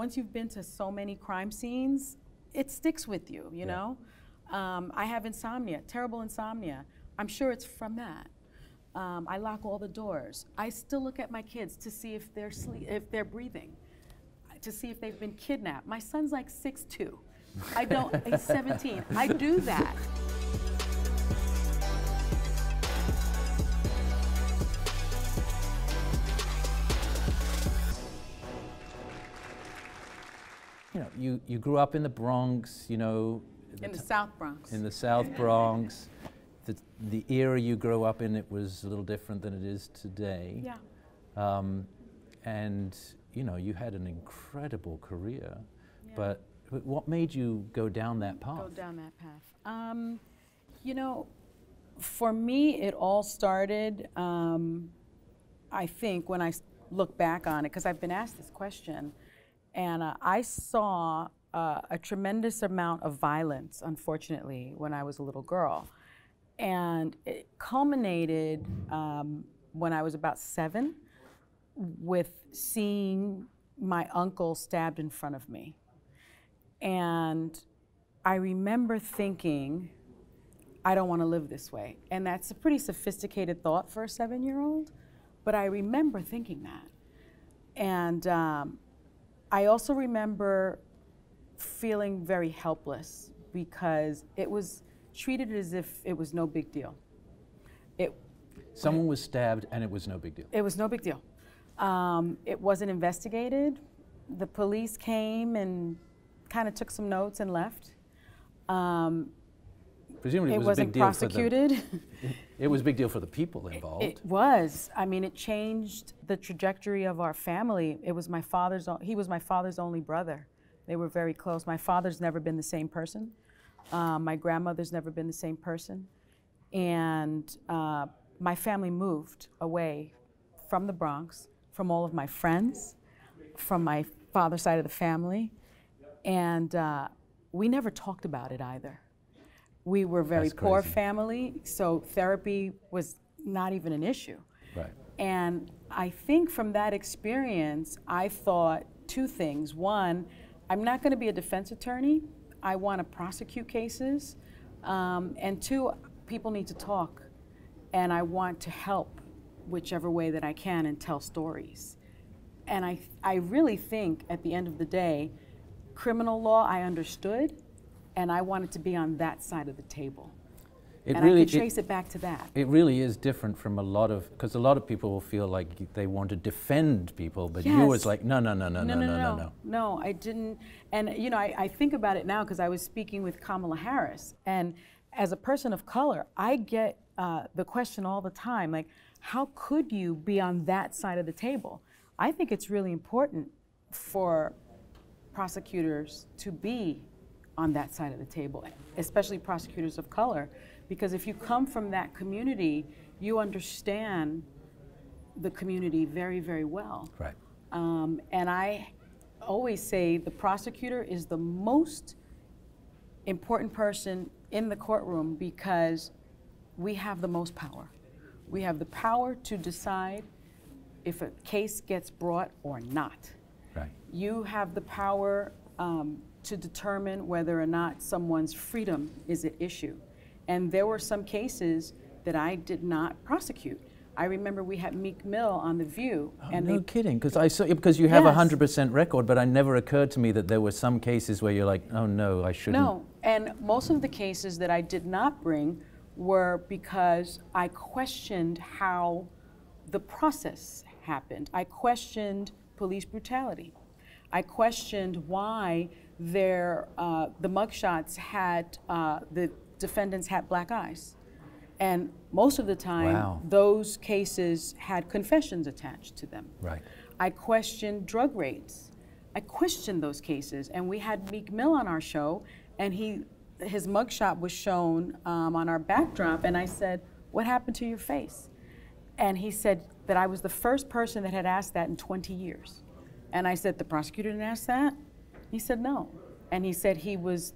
once you've been to so many crime scenes, it sticks with you, you know? I have insomnia, terrible insomnia. I'm sure it's from that. I lock all the doors. I still look at my kids to see if they're breathing, to see if they've been kidnapped. My son's like 6'2". I don't, he's 17. I do that. You know, you grew up in the Bronx, you know. In the South Bronx. In the South Bronx. The era you grew up in, it was a little different than it is today. Yeah. And, you know, you had an incredible career. Yeah. But what made you go down that path? Go down that path. You know, for me, it all started, I think, when I look back on it, because I've been asked this question. And I saw a tremendous amount of violence, unfortunately, when I was a little girl. And it culminated when I was about 7 with seeing my uncle stabbed in front of me. And I remember thinking, I don't want to live this way. And that's a pretty sophisticated thought for a 7-year-old, but I remember thinking that. And I also remember feeling very helpless because it was treated as if it was no big deal. Someone was stabbed and it was no big deal. It was no big deal. It wasn't investigated. The police came and kind of took some notes and left. Presumably it was a big deal for the, it was a big deal for the people involved. It was. I mean, it changed the trajectory of our family. It was my father's. He was my father's only brother. They were very close. My father's never been the same person. My grandmother's never been the same person. And my family moved away from the Bronx, from all of my friends, from my father's side of the family. And we never talked about it either. We were a very poor family, so therapy was not even an issue. Right. And I think from that experience, I thought two things. One, I'm not going to be a defense attorney. I want to prosecute cases. And two, people need to talk. And I want to help whichever way that I can and tell stories. And I really think at the end of the day, criminal law I understood. And I wanted to be on that side of the table. And I could trace it back to that. It really is different from a lot of, because a lot of people will feel like they want to defend people, but you was like, no, no, no, no, no, no, no, no, no. No, I didn't. And, you know, I think about it now because I was speaking with Kamala Harris. And as a person of color, I get the question all the time, like, how could you be on that side of the table? I think it's really important for prosecutors to be on that side of the table, especially prosecutors of color, because if you come from that community, you understand the community very, very well. Right. And I always say the prosecutor is the most important person in the courtroom because we have the most power. We have the power to decide if a case gets brought or not. Right. You have the power to determine whether or not someone's freedom is at issue. And there were some cases that I did not prosecute. I remember we had Meek Mill on The View. Oh, and no kidding, because I saw, because you have a 100% record, but it never occurred to me that there were some cases where you're like, oh no, I shouldn't. No, and most of the cases that I did not bring were because I questioned how the process happened. I questioned police brutality. I questioned why the mugshots had, the defendants had black eyes. And most of the time, those cases had confessions attached to them. Right. I questioned drug raids. I questioned those cases. And we had Meek Mill on our show, and his mugshot was shown on our backdrop. And I said, what happened to your face? And he said that I was the first person that had asked that in 20 years. And I said, the prosecutor didn't ask that? He said no. And he said he was,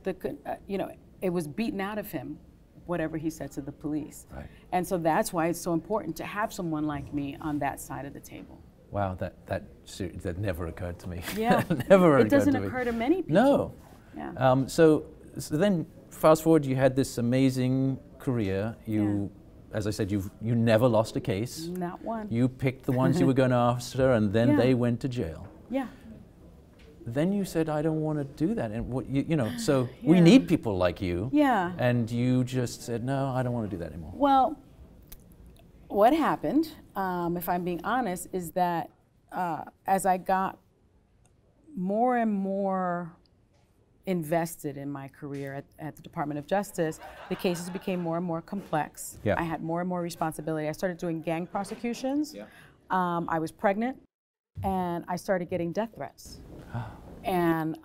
you know, it was beaten out of him, whatever he said to the police. Right. And so that's why it's so important to have someone like me on that side of the table. wow, that never occurred to me. Yeah, never. It doesn't occur to many people. No. Yeah. So then, fast forward, you had this amazing career. You, yeah. as I said, you never lost a case. Not one. You picked the ones you were going after, and then yeah. they went to jail. Yeah. Then you said, I don't want to do that, and what you know. So yeah. we need people like you. Yeah. And you just said, no, I don't want to do that anymore. Well, what happened, if I'm being honest, is that as I got more and more invested in my career at the Department of Justice, the cases became more and more complex. Yeah. I had more and more responsibility. I started doing gang prosecutions. Yeah. I was pregnant, and I started getting death threats. And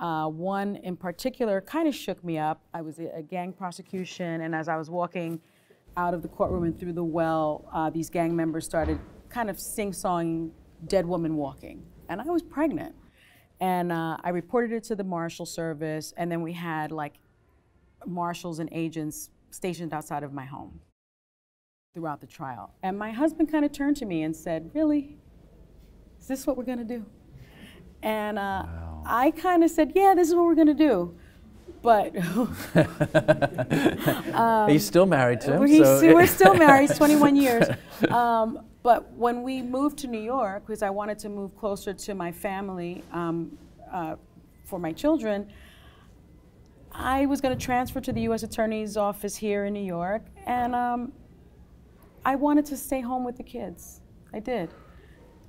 one in particular kind of shook me up. I was a gang prosecution, and as I was walking out of the courtroom and through the well, these gang members started kind of sing-songing Dead Woman Walking. And I was pregnant. And I reported it to the Marshal Service, and then we had like marshals and agents stationed outside of my home throughout the trial. And my husband kind of turned to me and said, really? Is this what we're gonna do? And wow. I kind of said, yeah, this is what we're gonna do. But he's still married to him. We're still married, 21 years. But when we moved to New York, because I wanted to move closer to my family for my children, I was going to transfer to the U.S. Attorney's Office here in New York, and I wanted to stay home with the kids. I did.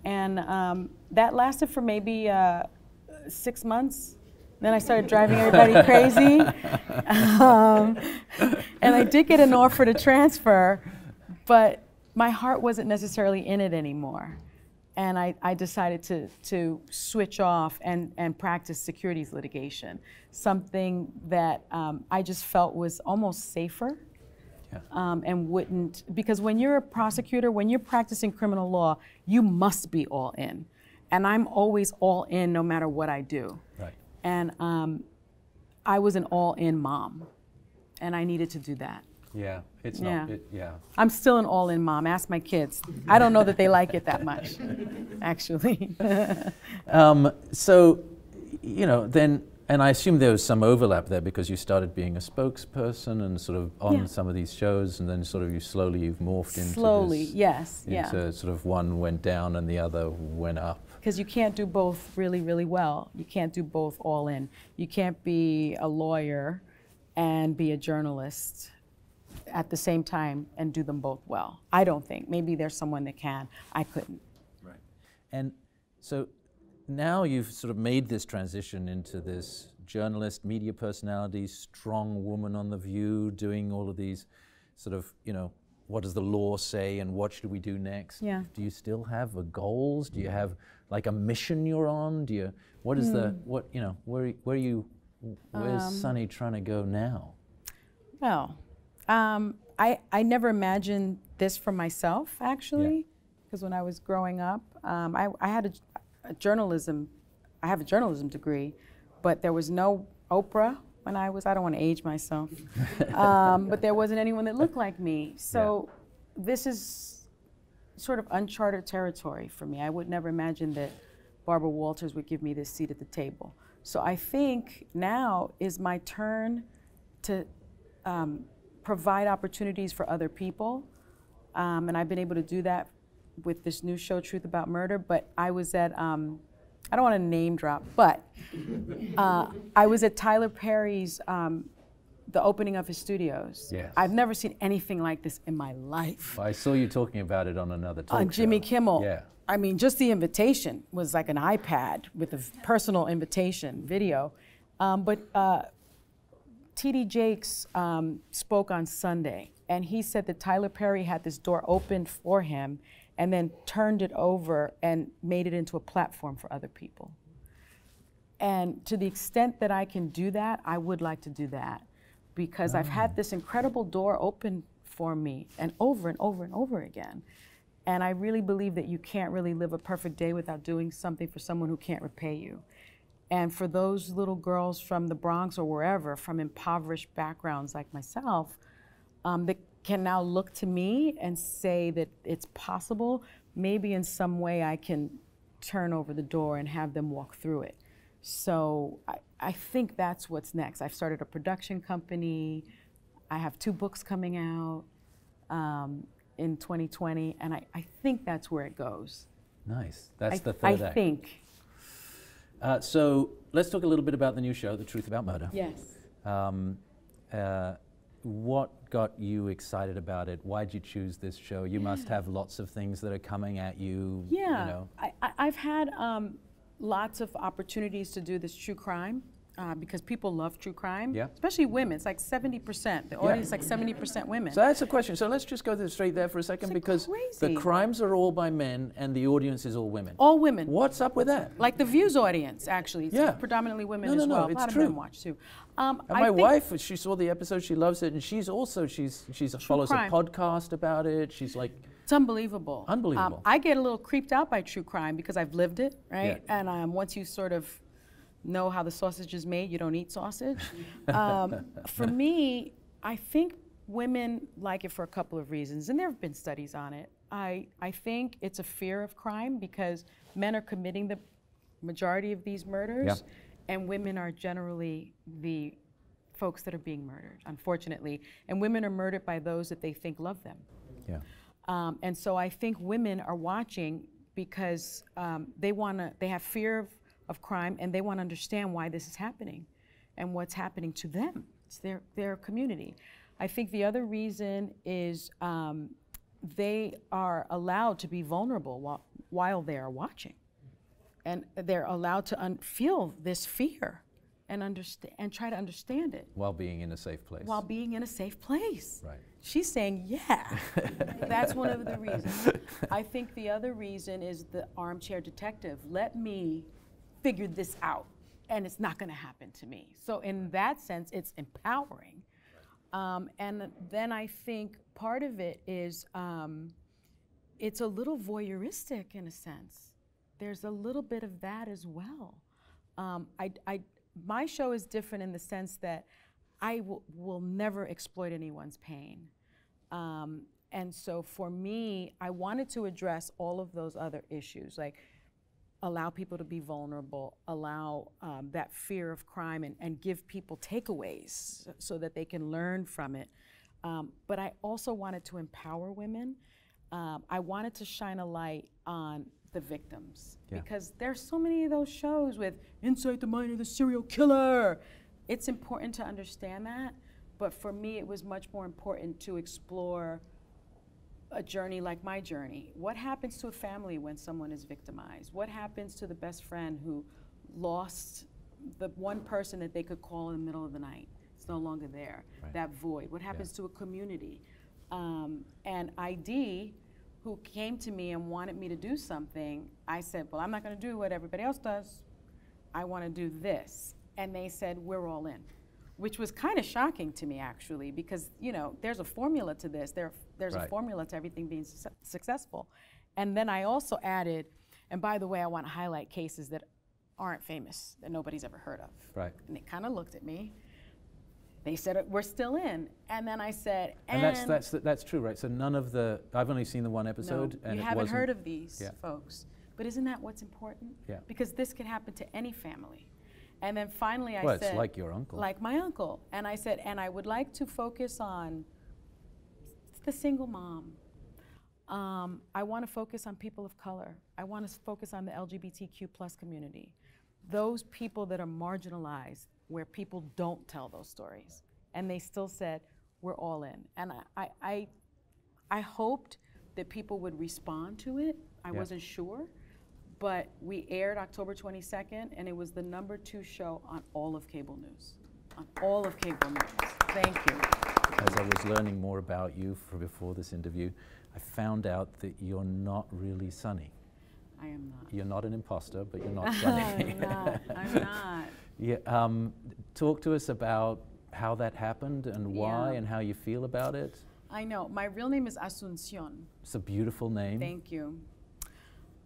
And that lasted for maybe 6 months. Then I started driving everybody crazy. And I did get an offer to transfer, but my heart wasn't necessarily in it anymore. And I decided to switch off and practice securities litigation, something that I just felt was almost safer. Yeah. And wouldn't, because when you're a prosecutor, when you're practicing criminal law, you must be all in. And I'm always all in no matter what I do. Right. And I was an all-in mom, and I needed to do that. Yeah, it's yeah. not, it, yeah. I'm still an all-in mom, ask my kids. I don't know that they like it that much, actually. So, you know, then, and I assume there was some overlap there because you started being a spokesperson and sort of on yeah. some of these shows, and then sort of you've morphed into slowly, this, yes, into yeah. sort of one went down and the other went up. Because you can't do both really, really well. You can't do both all in. You can't be a lawyer and be a journalist at the same time and do them both well. I don't think. Maybe there's someone that can. I couldn't. Right. And so now you've sort of made this transition into this journalist, media personality, strong woman on The View, doing all of these sort of, you know, what does the law say and what should we do next? Yeah. Do you still have goals? Do you have like a mission you're on? Do you, what is the, what, you know, where's Sunny trying to go now? Well, I never imagined this for myself, actually, because yeah. when I was growing up, I had I have a journalism degree, but there was no Oprah. When I was, I don't want to age myself, but there wasn't anyone that looked like me. So yeah. this is sort of uncharted territory for me. I would never imagine that Barbara Walters would give me this seat at the table. So I think now is my turn to provide opportunities for other people. And I've been able to do that with this new show, Truth About Murder, but I was at, I don't want to name drop, but I was at Tyler Perry's, the opening of his studios. Yes. I've never seen anything like this in my life. Well, I saw you talking about it on another talk show. On Jimmy Kimmel. Yeah. I mean, just the invitation was like an iPad with a personal invitation video. But T.D. Jakes spoke on Sunday, and he said that Tyler Perry had this door opened for him and then turned it over and made it into a platform for other people. And to the extent that I can do that, I would like to do that, because I've had this incredible door open for me and over and over again. And I really believe that you can't really live a perfect day without doing something for someone who can't repay you. And for those little girls from the Bronx or wherever, from impoverished backgrounds like myself, that can now look to me and say that it's possible. Maybe in some way I can turn over the door and have them walk through it. So I think that's what's next. I've started a production company. I have 2 books coming out in 2020, and I think that's where it goes. Nice. That's the third act. I think. So let's talk a little bit about the new show, The Truth About Murder. Yes. What got you excited about it? Why did you choose this show? You must have lots of things that are coming at you. Yeah, you know. I've had lots of opportunities to do this true crime because people love true crime, especially women. It's like 70%. The audience is like 70% women. So that's the question. So let's just go straight there for a second, because the crimes are all by men and the audience is all women. All women. What's up with that? Like the View's audience, actually. It's predominantly women as well. No, it's true. A lot of men watch too. And my wife, she saw the episode, she loves it, and she's also, she follows a podcast about it. She's like... It's unbelievable. Unbelievable. I get a little creeped out by true crime because I've lived it, right? Yeah. And once you sort of know how the sausage is made, you don't eat sausage. For me, I think women like it for a couple of reasons, and there have been studies on it. I think it's a fear of crime because men are committing the majority of these murders. Yeah. And women are generally the folks that are being murdered, unfortunately. And women are murdered by those that they think love them. Yeah. And so I think women are watching because they have fear of crime, and they want to understand why this is happening and what's happening to them. It's their community. I think the other reason is they are allowed to be vulnerable while they are watching. And they're allowed to feel this fear and try to understand it. While being in a safe place. While being in a safe place. Right. She's saying, yeah. That's one of the reasons. I think the other reason is the armchair detective. Let me figure this out, and it's not going to happen to me. So in that sense, it's empowering. And then I think part of it is it's a little voyeuristic in a sense. There's a little bit of that as well. My show is different in the sense that I will never exploit anyone's pain. And so for me, I wanted to address all of those other issues, like allow people to be vulnerable, allow that fear of crime, and give people takeaways so that they can learn from it. But I also wanted to empower women. I wanted to shine a light on the victims, because there's so many of those shows with inside the mind of the serial killer. It's important to understand that, but for me it was much more important to explore a journey like my journey. What happens to a family when someone is victimized? What happens to the best friend who lost the one person that they could call in the middle of the night? It's no longer there, that void. What happens to a community? And ID, who came to me and wanted me to do something, I said, well, I'm not going to do what everybody else does. I want to do this. And they said, we're all in, which was kind of shocking to me, actually, because, you know, there's a formula to this. There's a formula to everything being successful. And then I also added, and by the way, I want to highlight cases that aren't famous, that nobody's ever heard of. Right. And they kind of looked at me. They said, we're still in. And then I said, and that's true, right? So none of the, I've only seen the one episode. No, and you haven't heard of these folks. But isn't that what's important? Yeah. Because this can happen to any family. And then finally I said, well, it's like your uncle. Like my uncle. And I said, and I would like to focus on the single mom. I want to focus on people of color. I want to focus on the LGBTQ+ community. Those people that are marginalized, where people don't tell those stories. And they still said, we're all in. And I hoped that people would respond to it. I wasn't sure, but we aired October 22nd, and it was the #2 show on all of cable news. On all of cable news. Thank you. As I was learning more about you before this interview, I found out that you're not really Sunny. I am not. You're not an imposter, but you're not Sunny. I'm not. I'm not. Yeah, talk to us about how that happened and why and how you feel about it. I know. My real name is Asuncion. It's a beautiful name. Thank you.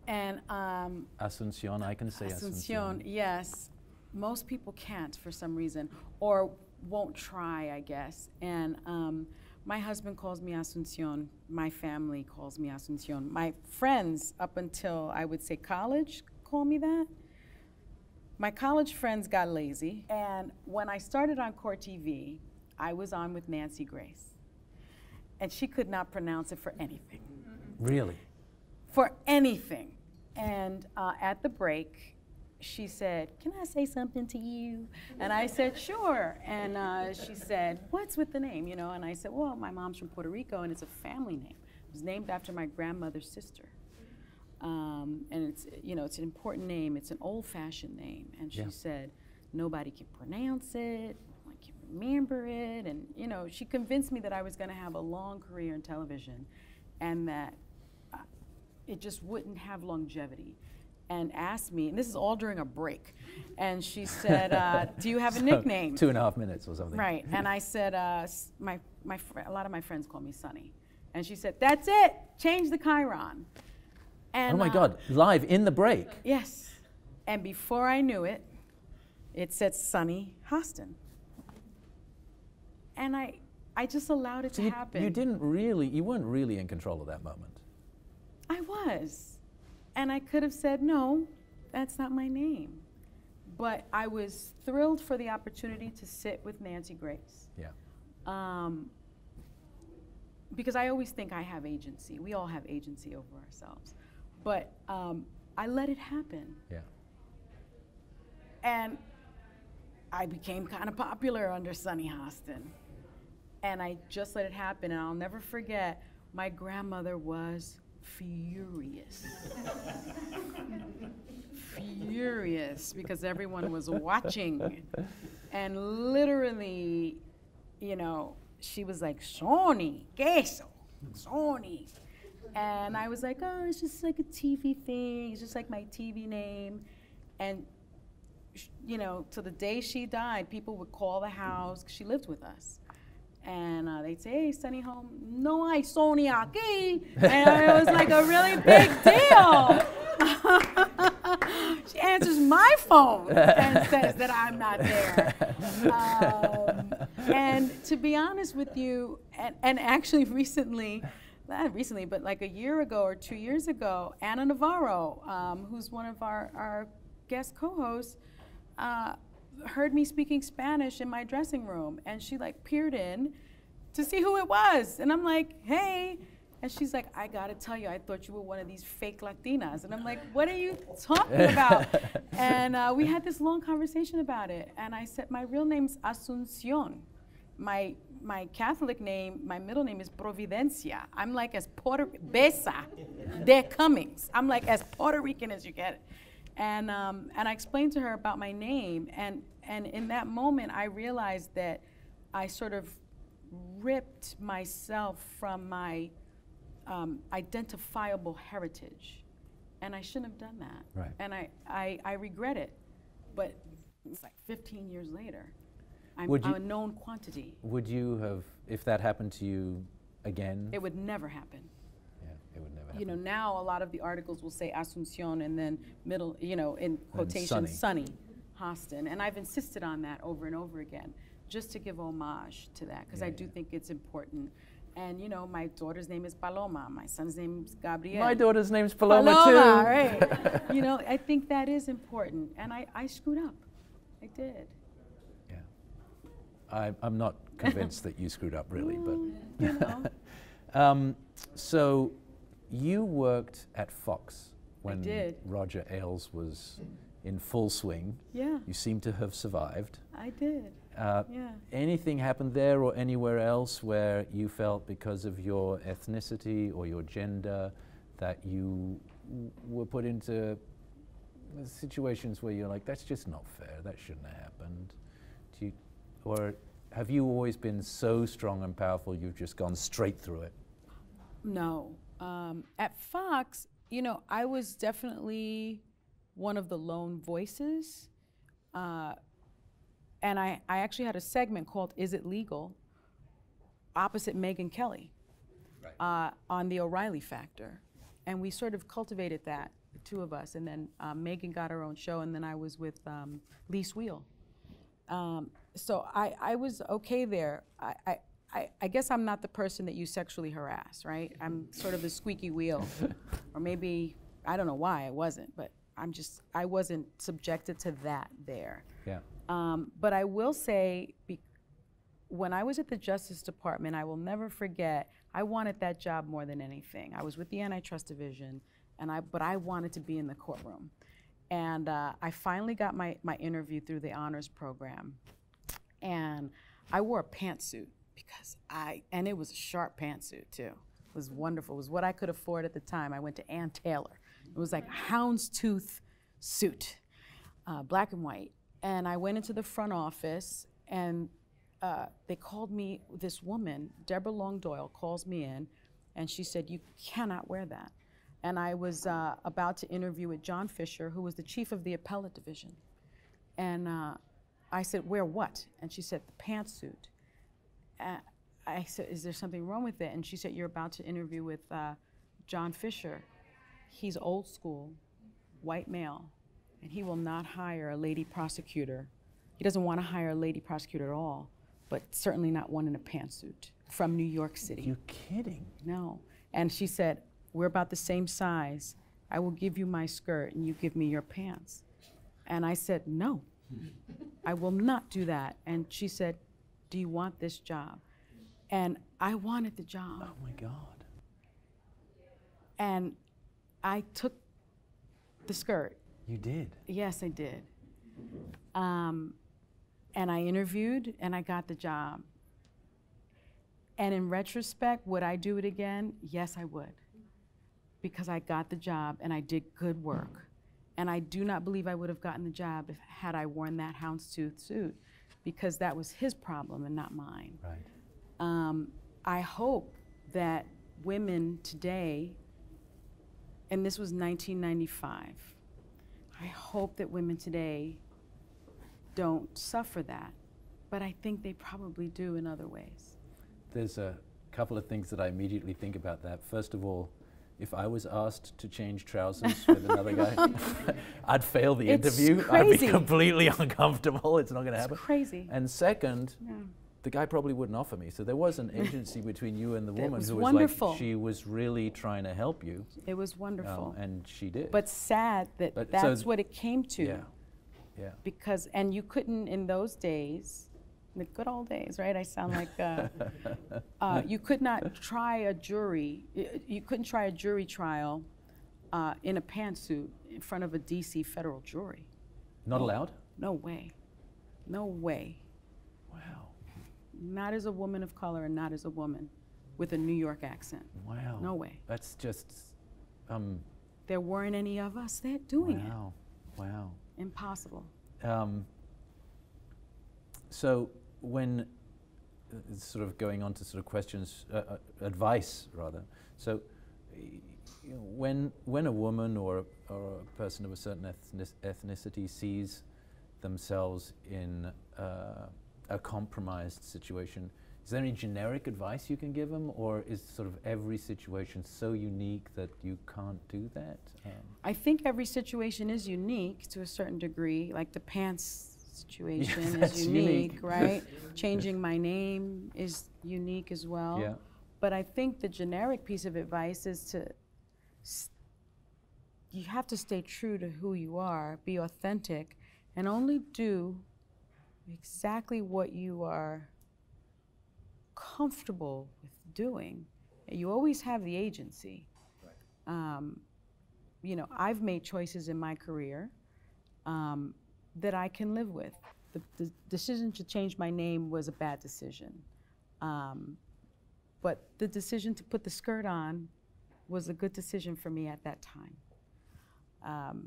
And Asuncion, I can say Asuncion. Asuncion, yes. Most people can't for some reason, or won't try, I guess. And My husband calls me Asuncion. My family calls me Asuncion. My friends, up until I would say college, call me that. My college friends got lazy. And when I started on Court TV, I was on with Nancy Grace. And she could not pronounce it for anything. Really? For anything. And at the break, she said, "Can I say something to you?" And I said, "Sure." And she said, "What's with the name?" You know, and I said, "Well, my mom's from Puerto Rico, and it's a family name. It was named after my grandmother's sister. And it's, you know, it's an important name. It's an old-fashioned name." And she said, "Nobody can pronounce it. No one can remember it." And, you know, she convinced me that I was going to have a long career in television and that it just wouldn't have longevity. And asked me, and this is all during a break, and she said, "Do you have a nickname?" 2.5 minutes or something. Right, and I said, a lot of my friends call me Sunny. And she said, "That's it, change the chyron." And, oh my God, live in the break. Yes, and before I knew it, it said Sunny Hostin. And I just allowed it to happen. You weren't really in control of that moment. I was. And I could have said, "No, that's not my name." But I was thrilled for the opportunity to sit with Nancy Grace. Yeah. Because I always think I have agency. We all have agency over ourselves. But I let it happen. Yeah. And I became kind of popular under Sunny Hostin. And I just let it happen. And I'll never forget, my grandmother was furious. Furious, because everyone was watching. And literally, you know, she was like, "Sony, queso, Sony." And I was like, "Oh, it's just like a TV thing. It's just like my TV name." And, you know, to the day she died, people would call the house, 'cause she lived with us. And they'd say, "Hey, Sunny home." "No hay Sony aquí." And it was like a really big deal. She answers my phone and says that I'm not there. And to be honest with you, and actually recently, not recently, but like a year ago or 2 years ago, Anna Navarro, who's one of our guest co-hosts, heard me speaking Spanish in my dressing room, and she like peered in to see who it was, and I'm like, "Hey," and she's like, "I gotta tell you, I thought you were one of these fake Latinas," and I'm like, "What are you talking about?" And we had this long conversation about it, and I said, "My real name's Asuncion. My Catholic name, my middle name is Providencia. I'm like as Besa, they're Cummings. I'm like as Puerto Rican as you get it." And I explained to her about my name, and in that moment I realized that I sort of ripped myself from my identifiable heritage, and I shouldn't have done that. Right. And I regret it, but it's like 15 years later, I'm a known quantity. Would you have, if that happened to you again? It would never happen. It would never happen. You know, now a lot of the articles will say Asuncion and then middle, you know, in quotation, Sunny Hostin. And I've insisted on that over and over again, just to give homage to that, because I do think it's important. And, you know, my daughter's name is Paloma. My son's name is Gabriel. My daughter's name is Paloma too. Right. You know, I think that is important. And I screwed up. I did. Yeah. I'm not convinced that you screwed up, really. But, you know. So... You worked at Fox when Roger Ailes was in full swing. Yeah. You seem to have survived. I did. Yeah. Anything happened there or anywhere else where you felt because of your ethnicity or your gender that you were put into situations where you're like, "That's just not fair. That shouldn't have happened"? Or have you always been so strong and powerful you've just gone straight through it? No. At Fox, you know, I was definitely one of the lone voices. And I actually had a segment called "Is It Legal?" opposite Megan Kelly on the O'Reilly Factor. And we sort of cultivated that, the two of us. And then Megan got her own show, and then I was with Lee Wheel. So I was okay there. I I guess I'm not the person that you sexually harass, right? I'm sort of the squeaky wheel. Or maybe, I don't know why I wasn't, but I wasn't subjected to that there. Yeah. But I will say, when I was at the Justice Department, I will never forget, I wanted that job more than anything. I was with the Antitrust Division, but I wanted to be in the courtroom. And I finally got my interview through the honors program. And I wore a pantsuit because and it was a sharp pantsuit too. It was wonderful. It was what I could afford at the time. I went to Ann Taylor. It was like a houndstooth suit, black and white. And I went into the front office, and they called me, this woman, Deborah Long Doyle, calls me in, and she said, you cannot wear that. And I was about to interview with John Fisher, who was the chief of the appellate division. And I said, wear what? And she said, the pantsuit. I said, is there something wrong with it? And she said, you're about to interview with John Fisher. He's old school, white male, and he will not hire a lady prosecutor. He doesn't want to hire a lady prosecutor at all, but certainly not one in a pantsuit from New York City. You're kidding. No. And she said, we're about the same size. I will give you my skirt and you give me your pants. And I said, no, I will not do that. And she said, do you want this job? And I wanted the job. Oh my God. And I took the skirt. You did? Yes, I did. And I interviewed and I got the job. And in retrospect, would I do it again? Yes, I would. Because I got the job and I did good work. And I do not believe I would have gotten the job had I worn that houndstooth suit, because that was his problem and not mine. Right. I hope that women today, and this was 1995, I hope that women today don't suffer that, but I think they probably do in other ways. There's a couple of things that I immediately think about that. First of all, if I was asked to change trousers with another guy, I'd fail the interview. Crazy. I'd be completely uncomfortable. It's not going to happen. Crazy. And second, yeah. The guy probably wouldn't offer me. So there was an agency between you and the woman who was wonderful. Like, she was really trying to help you. It was wonderful. And she did. But sad that that's what it came to. Yeah. Yeah. Because, and you couldn't in those days, the good old days, right? I sound like, you could not try a jury, you couldn't try a jury trial in a pantsuit in front of a DC federal jury. Not allowed? No way. No way. Wow. Not as a woman of color and not as a woman with a New York accent. Wow. No way. That's just... there weren't any of us there doing it. Wow. Wow. Impossible. So when... sort of going on to sort of questions, advice rather. So you know, when a woman or a person of a certain ethnicity sees themselves in... a compromised situation. Is there any generic advice you can give them, or is sort of every situation so unique that you can't do that? I think every situation is unique to a certain degree, like the pants situation is unique, right? Changing my name is unique as well. Yeah. But I think the generic piece of advice is to, you have to stay true to who you are, be authentic, and only do exactly what you are comfortable with doing. You always have the agency. Right. You know, I've made choices in my career that I can live with. The decision to change my name was a bad decision. But the decision to put the skirt on was a good decision for me at that time.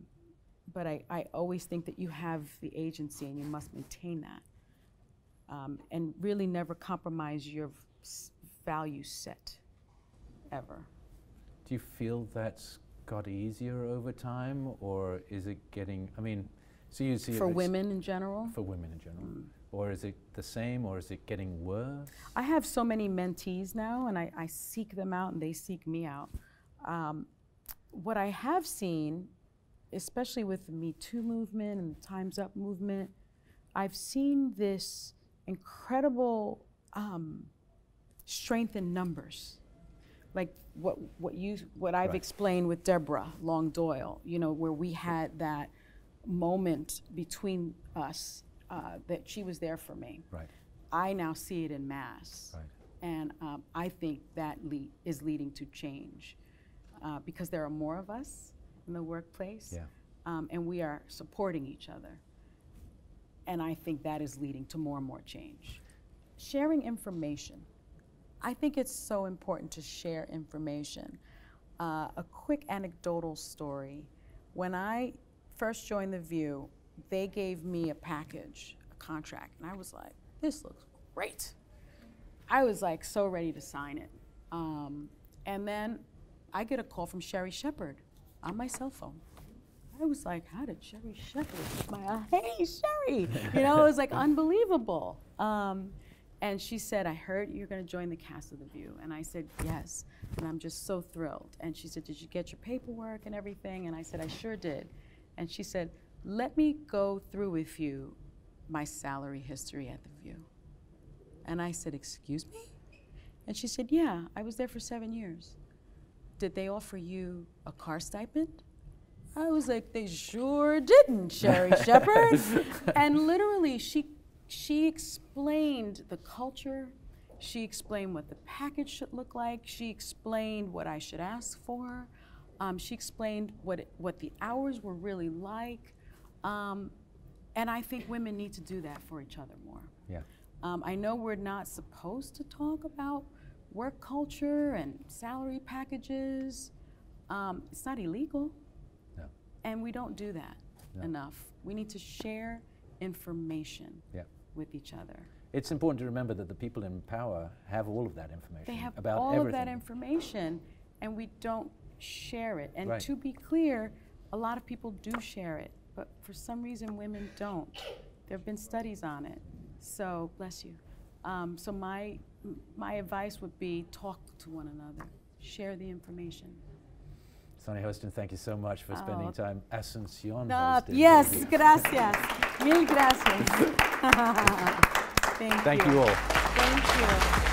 But I always think that you have the agency and you must maintain that. And really never compromise your value set, ever. Do you feel that's got easier over time, or is it getting, I mean, so you see... For women in general? For women in general. Mm. Or is it the same, or is it getting worse? I have so many mentees now, and I seek them out and they seek me out. What I have seen, especially with the Me Too movement and the Time's Up movement, I've seen this incredible strength in numbers. Like what I've explained with Deborah Long Doyle, you know, where we had that moment between us that she was there for me. Right. I now see it in mass. Right. And I think that is leading to change because there are more of us in the workplace, yeah. And we are supporting each other. And I think that is leading to more and more change. Sharing information. I think it's so important to share information. A quick anecdotal story. When I first joined The View, they gave me a package, a contract, and I was like, this looks great. I was like so ready to sign it. And then I get a call from Sherry Shepherd on my cell phone. I was like, how did Sherry Shepherd, hey Sherry, you know, it was like unbelievable. And she said, I heard you're gonna join the cast of The View. And I said, yes, and I'm just so thrilled. And she said, did you get your paperwork and everything? And I said, I sure did. And she said, let me go through with you my salary history at The View. And I said, excuse me? And she said, yeah, I was there for 7 years. Did they offer you a car stipend? I was like, they sure didn't, Sherry Shepherd. And literally, she explained the culture. She explained what the package should look like. She explained what I should ask for. She explained what the hours were really like. And I think women need to do that for each other more. Yeah. I know we're not supposed to talk about work culture and salary packages. It's not illegal. No. And we don't do that enough. We need to share information with each other. It's important to remember that the people in power have all of that information. They have about all everything. Of that information, and we don't share it. And to be clear, a lot of people do share it, but for some reason women don't. There have been studies on it. So, bless you. So my advice would be talk to one another, share the information. Sunny Hostin, thank you so much for spending time. Asuncion. Yes, gracias. Mil gracias. Thank you all. Thank you.